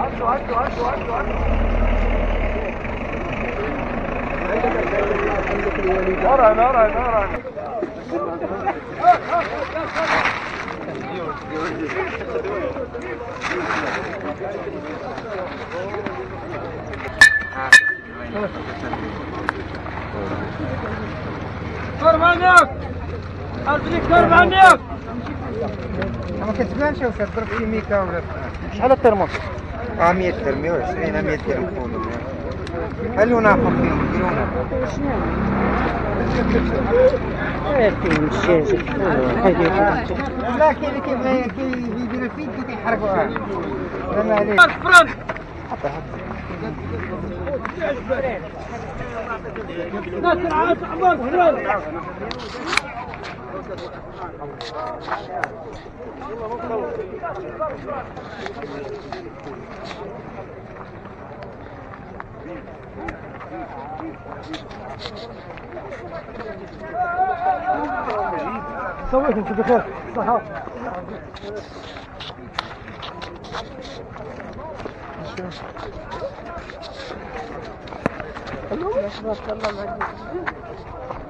ما كتبانش يا استاذ ضرب كيميكا ولا شحال الترموس؟ 100 درهم 120 100 درهم كولو خلونا فوقين كيلونا كاين الشاشه لا كاين اللي كيبغي كيديرها في يدو كيحركوها سلام عليك صباحكم بخير صحة ما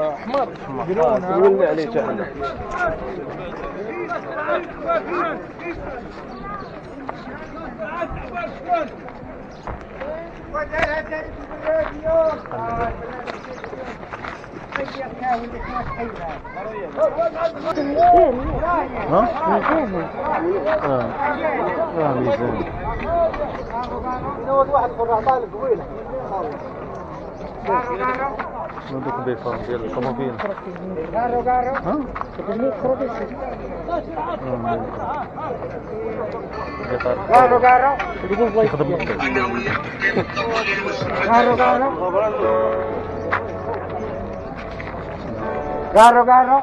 احمر ولي عليك انا Garro.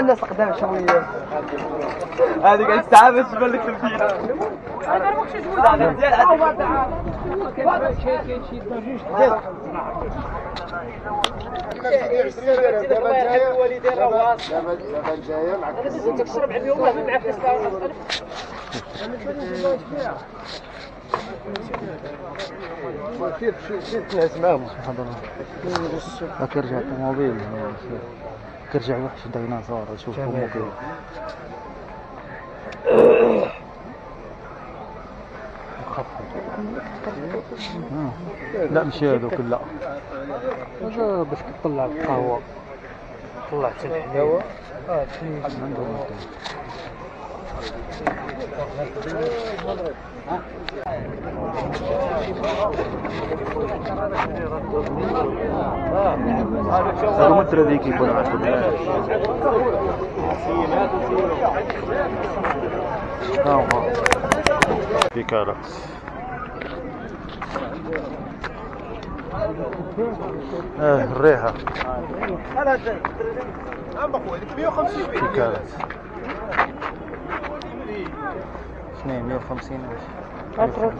الناس قدام شويه هذيك قاعد تتعب تبان لك تمثيله انا ما كنتش تقول هذا مزيان كيف تنعس معاهم سبحان الله هاك رجع الطوموبيل كيرجع وحش ديناصور شوف الطوموبيل لا ماشي هذوك لا هذا باش كتطلع القهوة طلع حتى الحلاوة عندهم المتر ذيك يكون عارفه في كاركس الريحة في كاركس 150 150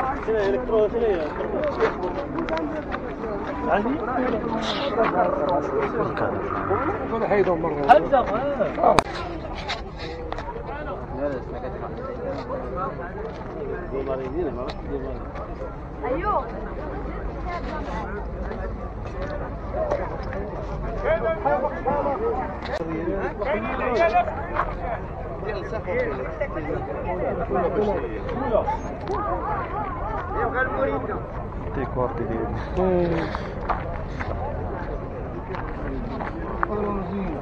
ايوه